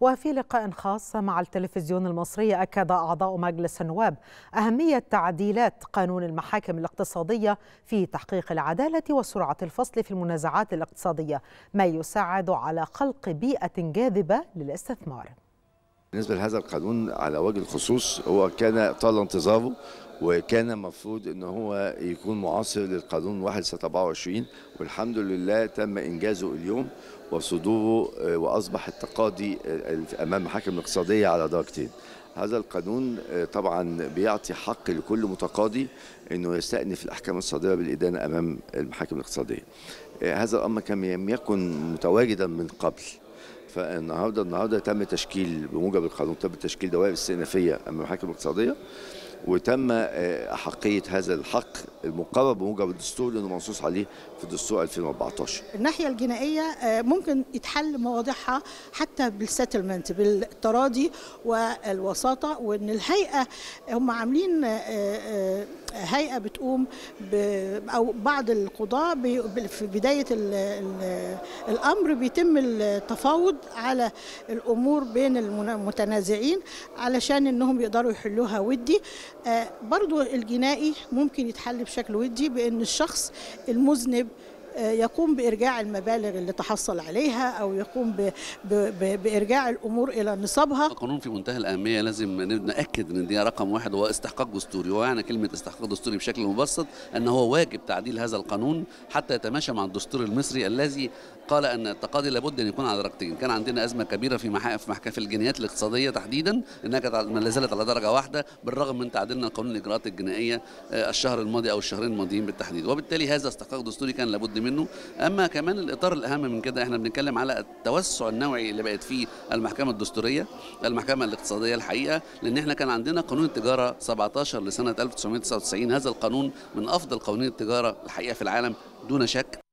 وفي لقاء خاص مع التلفزيون المصري أكد أعضاء مجلس النواب أهمية تعديلات قانون المحاكم الاقتصادية في تحقيق العدالة وسرعة الفصل في المنازعات الاقتصادية، ما يساعد على خلق بيئة جاذبة للاستثمار. بالنسبة لهذا القانون على وجه الخصوص هو كان طال انتظاره، وكان المفروض ان هو يكون معاصر للقانون 1/24، والحمد لله تم انجازه اليوم وصدوره، واصبح التقاضي امام المحاكم الاقتصاديه على درجتين. هذا القانون طبعا بيعطي حق لكل متقاضي انه يستأنف الاحكام الصادره بالادانه امام المحاكم الاقتصاديه. هذا الامر لم يكن متواجدا من قبل، فالنهارده تم تشكيل بموجب القانون تم تشكيل دوائر استئنافيه امام المحاكم الاقتصاديه، وتم أحقية هذا الحق المقرر بموجب الدستور لأنه منصوص عليه في الدستور 2014. الناحية الجنائية ممكن يتحل مواضيعها حتى بالسيتلمنت، بالتراضي والوساطة، وإن الهيئة هم عاملين هيئة بتقوم أو بعض القضاة في بداية الأمر بيتم التفاوض على الأمور بين المتنازعين علشان إنهم يقدروا يحلوها ودي. برضو الجنائي ممكن يتحل بشكل ودي بأن الشخص المذنب يقوم بإرجاع المبالغ اللي تحصل عليها أو يقوم بإرجاع الأمور إلى نصابها. القانون في منتهى الأهمية، لازم نأكد أن دي رقم واحد هو استحقاق دستوري، ومعنى كلمة استحقاق دستوري بشكل مبسط أنه هو واجب تعديل هذا القانون حتى يتماشى مع الدستور المصري الذي قال أن التقاضي لابد أن يكون على درجتين. كان عندنا أزمة كبيرة في في الجنايات الاقتصادية تحديدا، أنها كانت ما زالت على درجة واحدة بالرغم من تعديلنا قانون الإجراءات الجنائية الشهر الماضي أو الشهرين الماضيين بالتحديد، وبالتالي هذا استحقاق دستوري كان لابد منه. أما كمان الإطار الأهم من كده، إحنا بنتكلم على التوسع النوعي اللي بقت فيه المحكمة الدستورية، المحكمة الاقتصادية الحقيقة، لأن إحنا كان عندنا قانون التجارة 17 لسنة 1999، هذا القانون من أفضل قوانين التجارة الحقيقة في العالم دون شك.